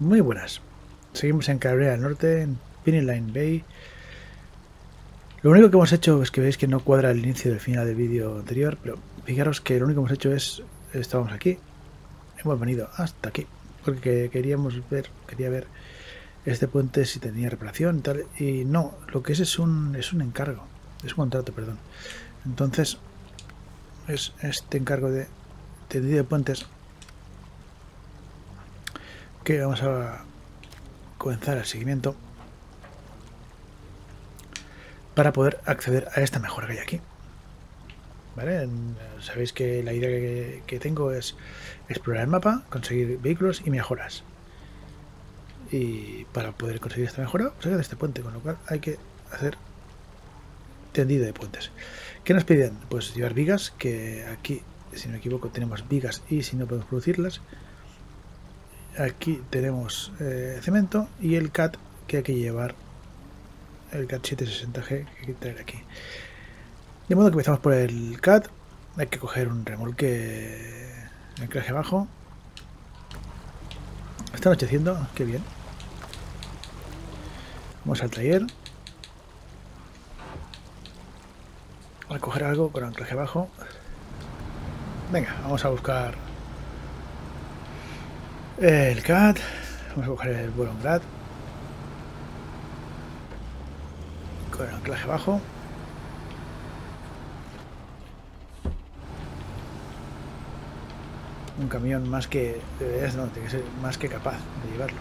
Muy buenas. Seguimos en Carolina del Norte, en Pineline Bay. Lo único que hemos hecho es que veis que no cuadra el inicio del final del vídeo anterior, pero fijaros que lo único que hemos hecho es, estábamos aquí, hemos venido hasta aquí, porque quería ver este puente si tenía reparación y tal, y no, lo que es un encargo, es un contrato, perdón. Entonces, es este encargo de tendido de puentes que vamos a comenzar el seguimiento para poder acceder a esta mejora que hay aquí. ¿Vale? Sabéis que la idea que tengo es explorar el mapa, conseguir vehículos y mejoras. Y para poder conseguir esta mejora, pues hay este puente, con lo cual hay que hacer tendido de puentes. ¿Qué nos piden? Pues llevar vigas, que aquí, si no me equivoco, tenemos vigas y si no podemos producirlas. Aquí tenemos cemento y el CAT que hay que llevar, el CAT 760 g que hay que traer aquí. De modo que empezamos por el CAT, hay que coger un remolque en anclaje bajo. Está anocheciendo, qué bien. Vamos al taller a coger algo con anclaje bajo. Venga, vamos a buscar el CAT, vamos a coger el Boron con el anclaje bajo. Un camión más que tiene que ser más que capaz de llevarlo.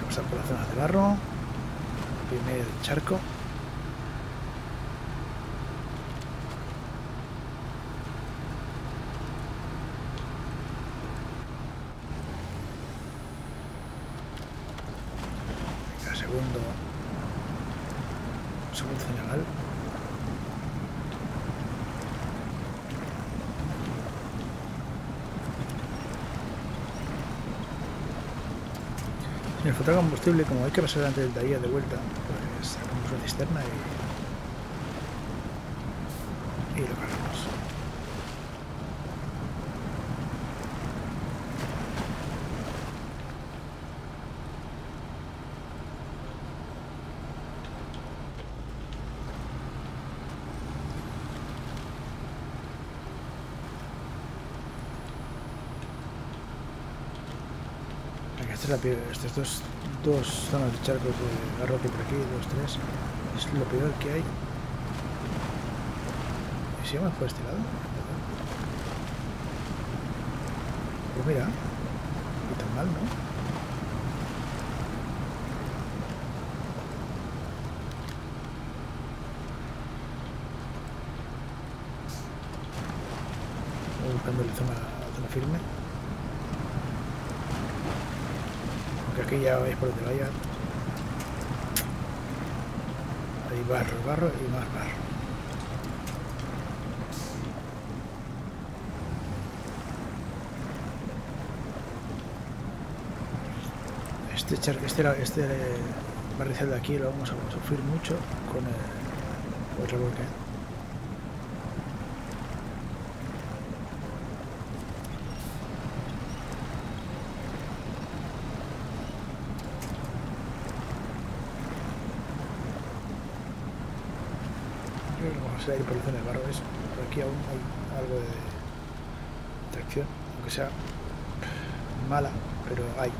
Vamos a pasar por las zonas de barro, primer charco. Segundo general. Si nos falta combustible, como hay que pasar delante del taller de vuelta, pues sacamos una cisterna y lo cargamos. Estas dos zonas de charcos de barro que por aquí, 2, 3, es lo peor que hay. ¿Y si vamos por este lado? Pues mira, no tan mal, ¿no? Voy buscando la zona firme. Aquí ya veis por donde vaya. Hay barro, barro y más barro. Este barrizal de aquí lo vamos a sufrir mucho con el remolque. La irrupción del barro es, por aquí aún hay algo de tracción, aunque sea mala, pero hay.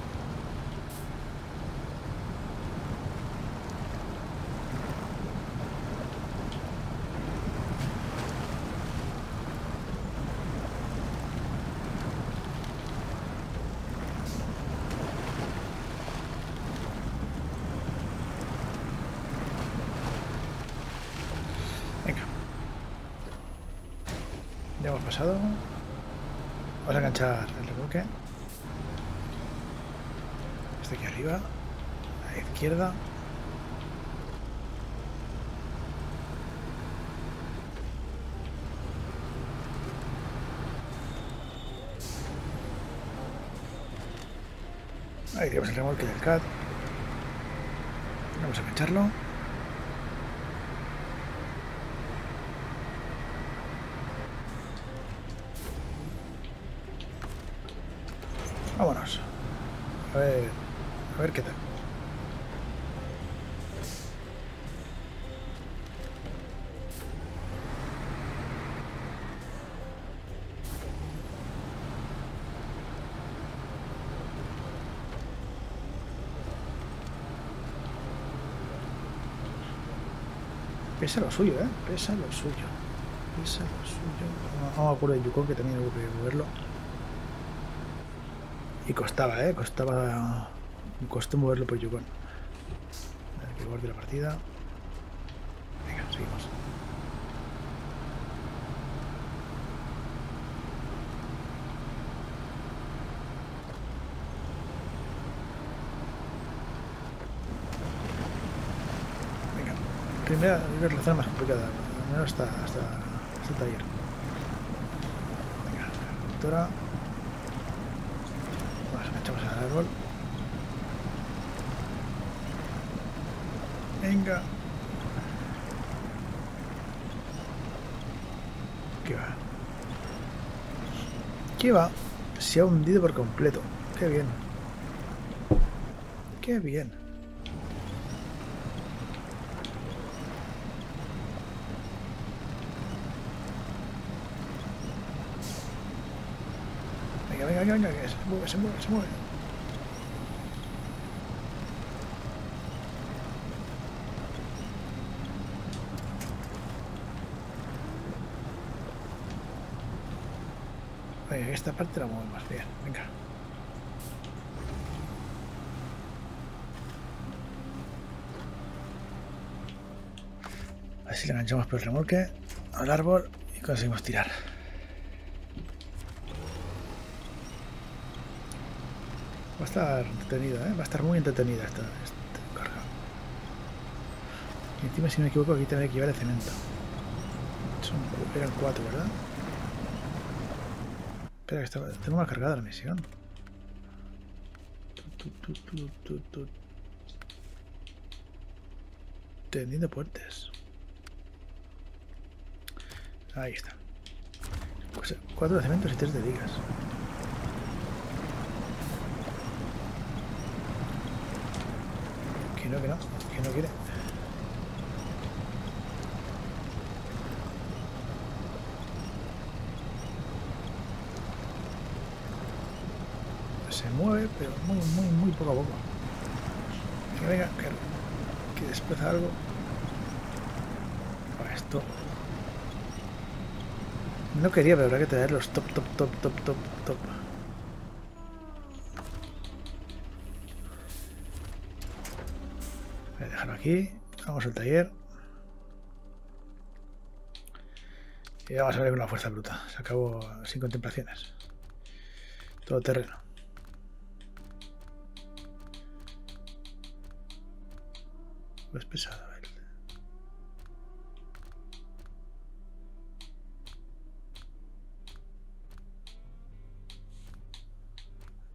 Hemos pasado, vamos a enganchar el remolque, este aquí arriba, a la izquierda, ahí tenemos el remolque del CAT, vamos a engancharlo. Vámonos. A ver qué tal. Pesa lo suyo, ¿eh? Pesa lo suyo. Pesa lo suyo. No me acuerdo de Yukon, que también hubo que moverlo. Y costaba, ¿eh? Costó moverlo por Yukon. A ver, que guarde la partida. Venga, seguimos. Primera relación más complicada, al menos hasta el taller. Venga, la conductora. Nos enganchamos al árbol. Venga. ¿Qué va? ¿Qué va? Se ha hundido por completo. Qué bien. Qué bien. Venga, que se mueve. Venga, esta parte la muevo más bien, venga. Así le enganchamos por el remolque al árbol y conseguimos tirar. Va a estar entretenida, ¿eh? Va a estar muy entretenida esta carga. Y encima, si no me equivoco, aquí tendré que llevar el cemento. Eran 4, ¿verdad? Espera, que tengo más cargada la misión. Tendiendo puentes. Ahí está. 4 de cemento y 3 de vigas. Que no quiere. Se mueve, pero muy poco a poco. Venga, que desplaza algo. Para esto. No quería, pero habrá que traer los top. Aquí, vamos al taller y vamos a ver con la fuerza bruta. Se acabó sin contemplaciones. Todo terreno. Es pesado.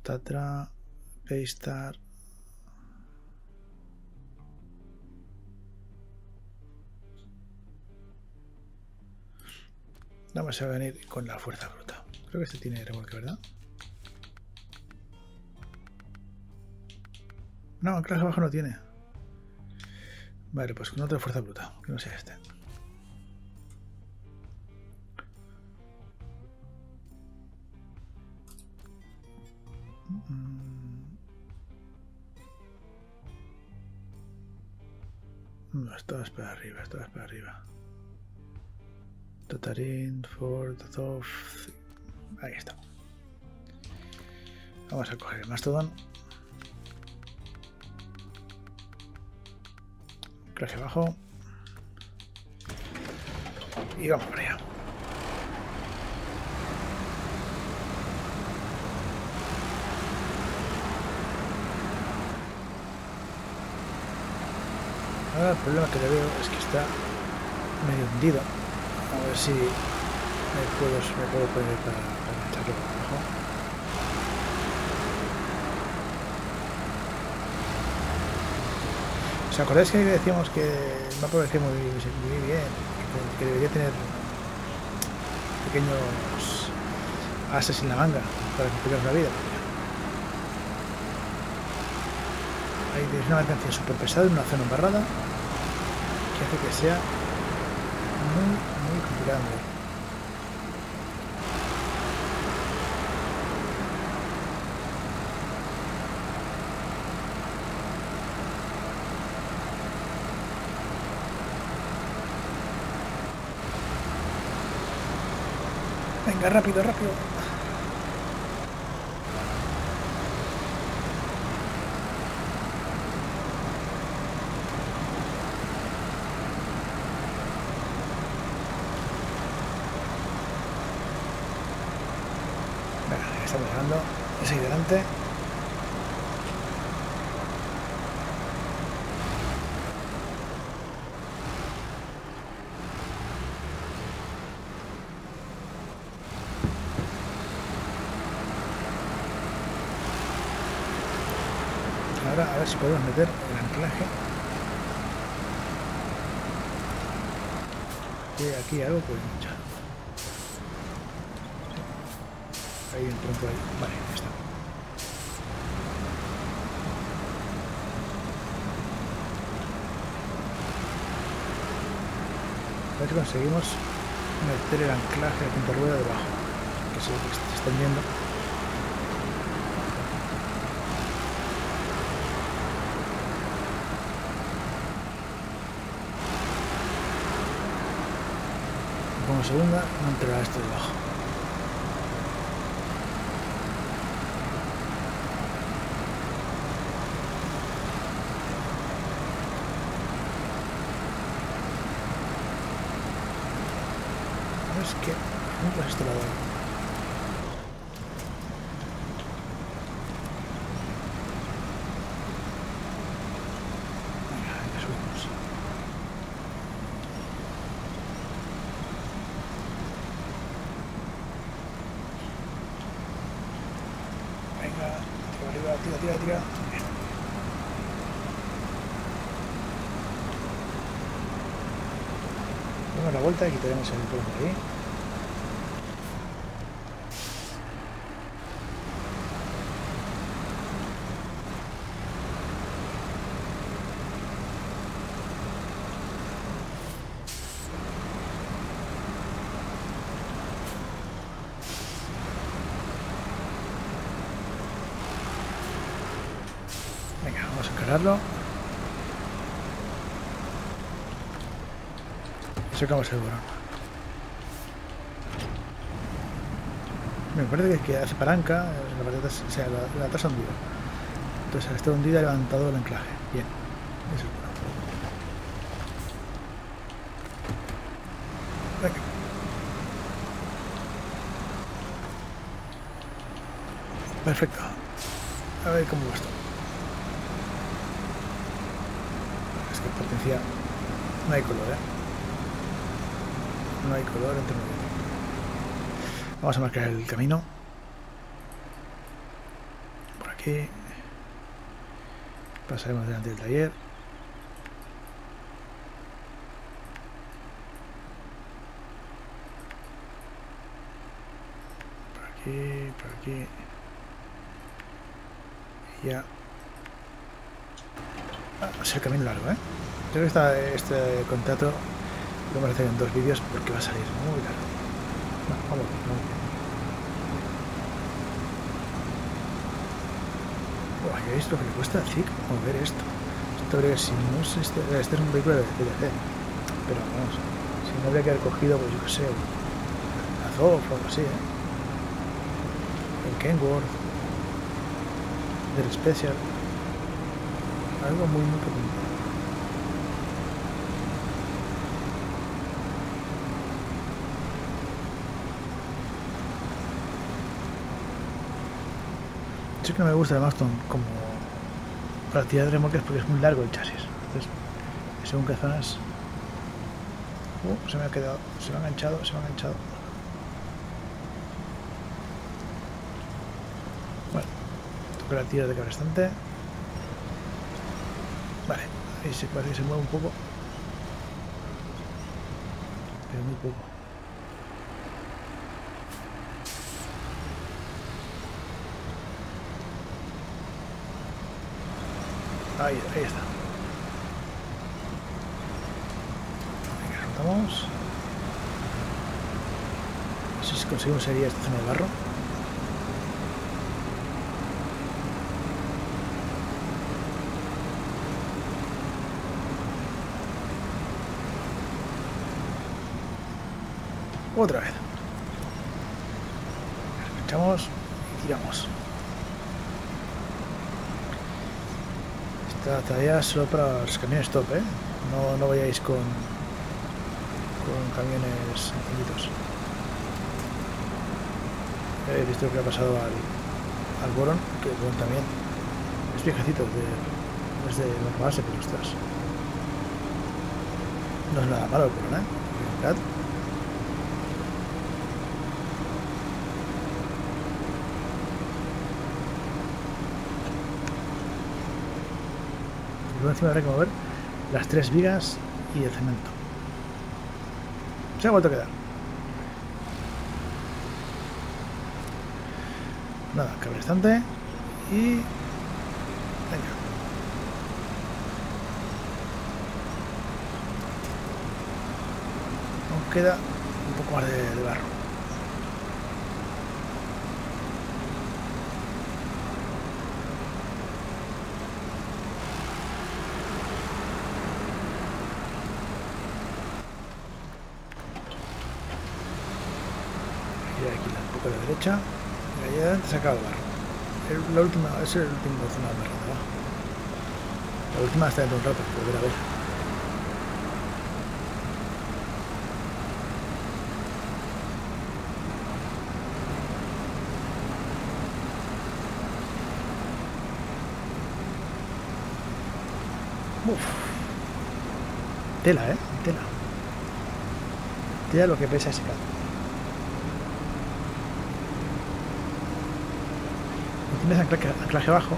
Tatra, Paystar. Vamos a venir con la fuerza bruta. Creo que este tiene remolque, ¿verdad? No, anclaje abajo no tiene. Vale, pues con otra fuerza bruta, que no sea este. No, esto es para arriba, esto es para arriba. Tatarín, Ford, Azov. Ahí está. Vamos a coger el Maxton. Clase abajo. Y vamos para allá. Ahora el problema que le veo es que está medio hundido. A ver si me puedo poner para echarlo para abajo. ¿Os acordáis que decíamos que el mapa parecía muy bien? Que debería tener pequeños ases en la manga para complicarnos la vida. Ahí tenéis una mercancía súper pesada en una zona embarrada, que hace que sea muy complicado. Venga, rápido. Estamos llegando, es ahí delante. Ahora a ver si podemos meter el anclaje. Y aquí algo pues mucho. Ahí el tronco ahí. Vale, ya está. A ver si conseguimos meter el anclaje de punta rueda debajo, que se está extendiendo. Lo pongo segunda, no entrará esto debajo. Que nunca se la doy. Venga, ya subimos. Venga, tira. Damos la vuelta y quitaremos el polvo ahí. Y sacamos el borón. Me parece que hace palanca, la patata, o sea, la taza hundida. Entonces al estar hundida he levantado el anclaje. Bien, eso es bueno. Venga. Perfecto. A ver cómo va esto. Potencia, no hay color, no hay color entre nosotros. Vamos a marcar el camino por aquí, pasaremos delante del taller. Por aquí y ya. O sea, el camino largo, ¿eh? Creo que este contrato lo vamos a hacer en 2 vídeos porque va a salir muy largo. Bueno, vamos. Uy, ¿ya veis lo que le cuesta decir? Mover esto. Creo que si no se... Este es un vehículo de DLC. Pero vamos, si no habría que haber cogido, pues yo qué sé, un Azov o algo así, ¿eh? El Kenworth. Del Special. Algo muy pequeño. Sí que no me gusta el Maxton como para tirar remolques porque es muy largo el chasis. Entonces, según qué zonas... se me ha quedado, se me ha enganchado. Bueno, toca la tira de cada instante. Vale, ahí se parece que se mueve un poco, pero muy poco. Ahí está. Venga, soltamos. No sé si conseguimos sería esta zona de barro. Otra vez. Enganchamos y tiramos. Esta tarea es solo para los camiones top, ¿eh? No vayáis con camiones sencillitos. He visto que ha pasado al Boron, que bueno, también es viejecito, es de la base, pero ostras, no es nada malo el Boron, ¿eh? ¿Verdad? Encima habrá que mover las 3 vigas y el cemento. Se ha vuelto a quedar. Nada, cabe el estante y... venga. Nos queda un poco más de barro. Derecha, y allá se acaba el barro. La última es el último zona de barro abajo. La última está dentro de un rato, volver a ver. Uf. Tela, tela. Tela lo que pesa ese carro. Tienes anclaje bajo,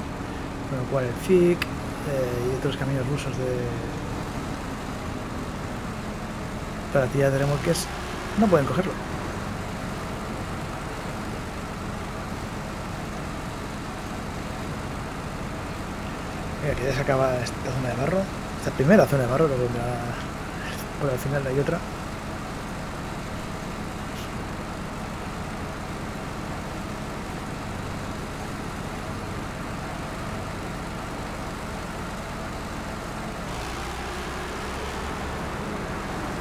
con el cual el FIC y otros caminos rusos de para tirar de remolques no pueden cogerlo. Mira, que ya se acaba esta zona de barro, esta primera zona de barro, luego por el final hay otra.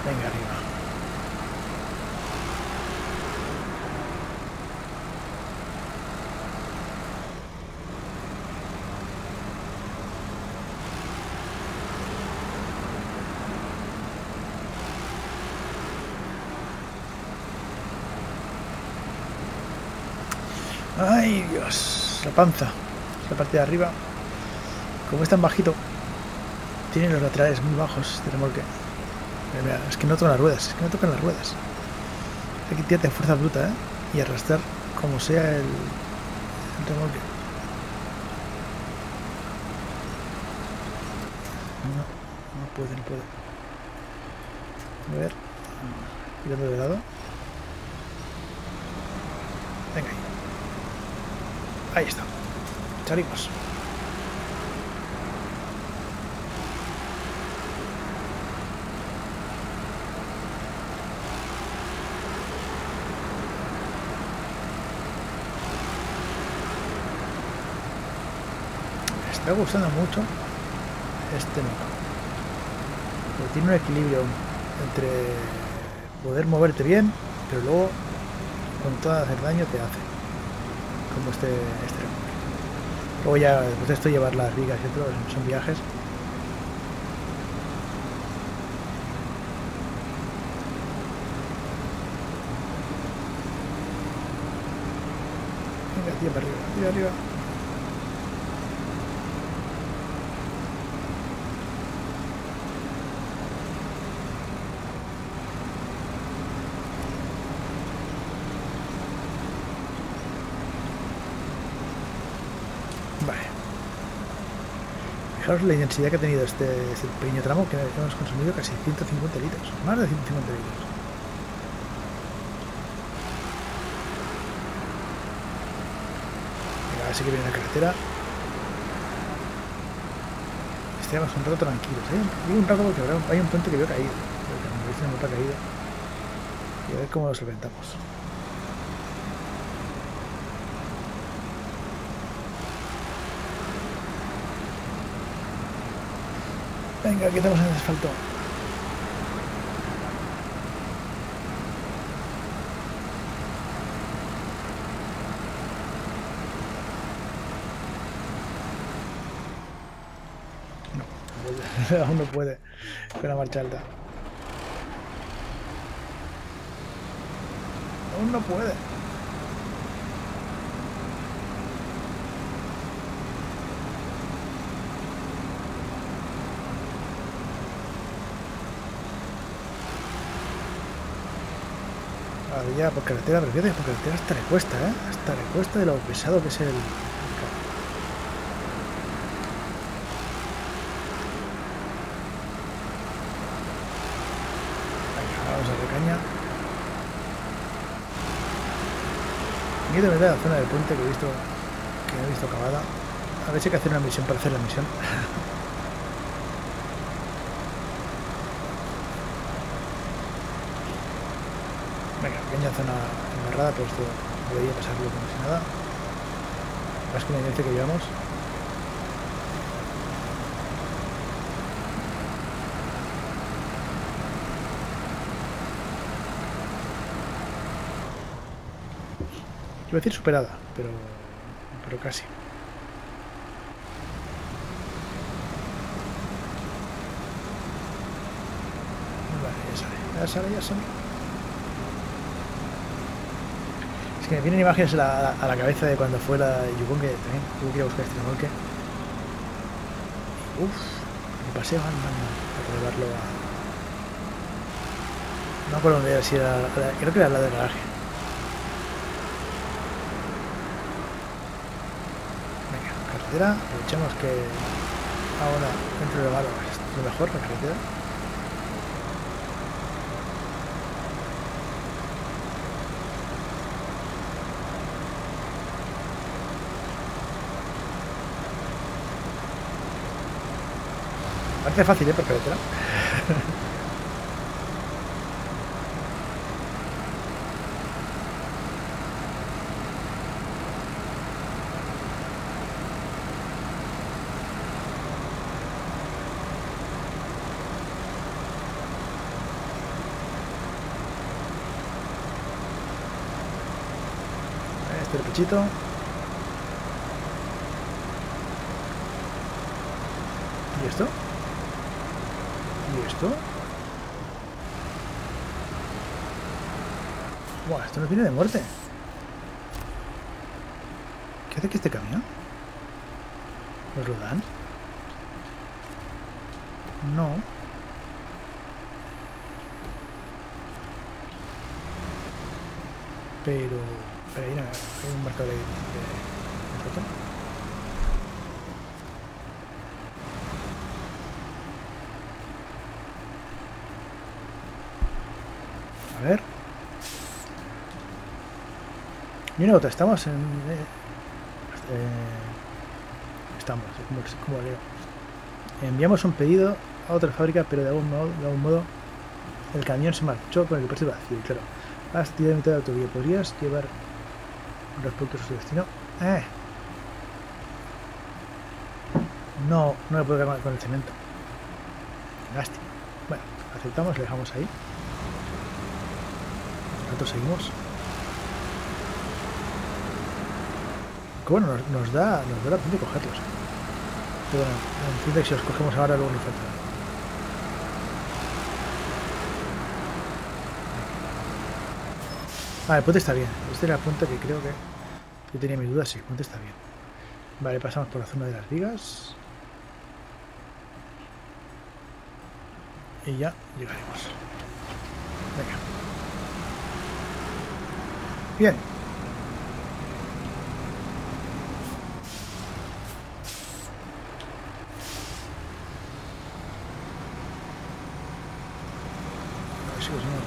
Venga, arriba. Ay, Dios, la panza. La parte de arriba. Como es tan bajito, tiene los laterales muy bajos de remolque. Mira, es que no tocan las ruedas, Hay que tirarte a fuerza bruta, y arrastrar como sea el remolque. No puedo. A ver, tirando de lado. Venga, ahí está. Salimos. Me está gustando mucho este motor, porque tiene un equilibrio entre poder moverte bien, pero luego con todo hacer daño te hace, como este remolque. Luego ya después de esto llevar las vigas y otros son viajes. Venga, tira para arriba, Fijaos la intensidad que ha tenido este pequeño tramo, que hemos consumido casi 150 litros, más de 150 litros. Venga, a ver si viene la carretera. estemos un rato tranquilos, ¿eh? Un rato porque hay un puente que veo caído, me dicen que está caído, y a ver cómo lo solventamos. Venga, aquí estamos en el asfalto. Aún no puede con la marcha alta. Aún no puede. Ahora ya por carretera, pero fíjate, por carretera hasta le cuesta, ¿eh? Hasta le cuesta de lo pesado que es el... Aquí de verdad la zona del puente que he visto, que he visto acabada. A ver si hay que hacer una misión para hacer la misión. Venga, pequeña zona embarrada, pero esto debería pasarlo como si nada. Más que la inercia que llevamos. Iba a decir superada, pero casi. Vale, ya sale. Es que me vienen imágenes a la cabeza de cuando fue la Yukon, que también tuve que ir a buscar este remolque. Uff, me pasé a llevarlo a... No recuerdo dónde era, si era... Creo que era la de Naraje. Aprovechemos que ahora dentro de barro es lo mejor la carretera. Parece fácil, ¿eh? Por carretera. Chito. ¿Y esto? ¿Y esto? Buah, esto no viene de muerte. ¿Qué hace que este camión? ¿Nos lo dan? No. Pero ahí no, hay un marcador de foto. A ver. Y una otra, estamos en... estamos, como leo. Enviamos un pedido a otra fábrica, pero de algún modo el camión se marchó con el precio vacío, claro. Has tirado de mitad de autovía. ¿Podrías llevar los puntos a su destino? No, no le puedo quedar con el cemento. Lástima. Bueno, aceptamos, le dejamos ahí. Nosotros seguimos. Que bueno, nos da la opción de cogerlos. Pero bueno, en fin, de que si los cogemos ahora luego nos falta. Vale, el puente está bien. Este era el puente que creo que... Yo tenía mis dudas, sí, el puente está bien. Vale, pasamos por la zona de las vigas. Y ya llegaremos. Venga. Bien. A ver si conseguimos